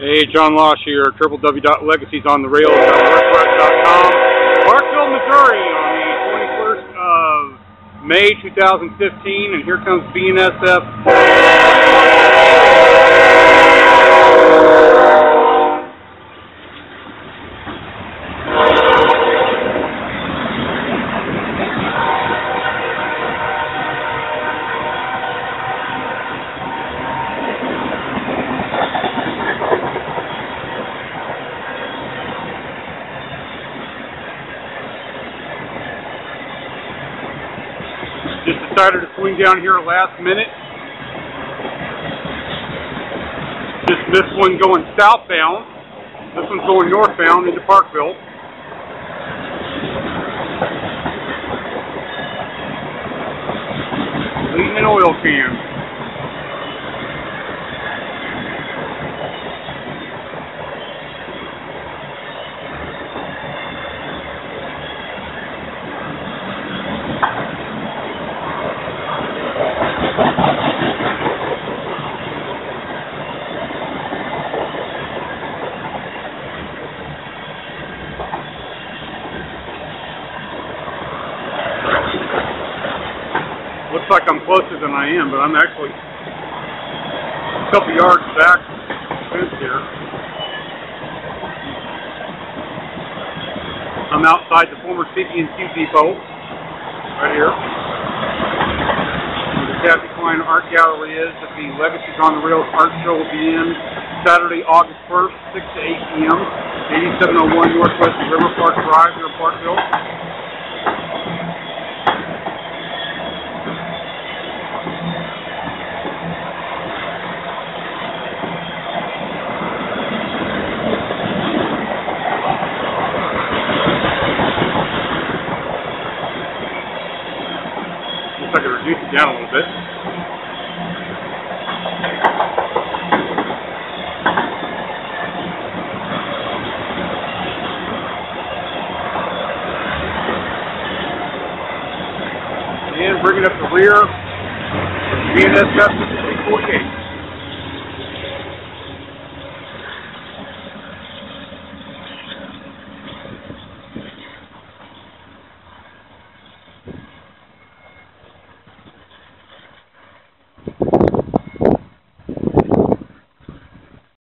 Hey, John Losh here, www.legatiesontherails.wordpress.com, Parkville, Missouri, on the 21st of May 2015, and here comes BNSF. Just decided to swing down here last minute. Just missed one going southbound. This one's going northbound into Parkville. Leaving an oil can. Looks like I'm closer than I am, but I'm actually a couple yards back fence here. I'm outside the former CB&Q depot, right here. The Cathy Kline Art Gallery is at the Legacies on the Rails Art Show will be in Saturday, August 1st, 6 to 8 p.m., 8701 Northwest River Park Drive near Parkville. I could reduce it down a little bit. And bringing up the rear, BNSF 648.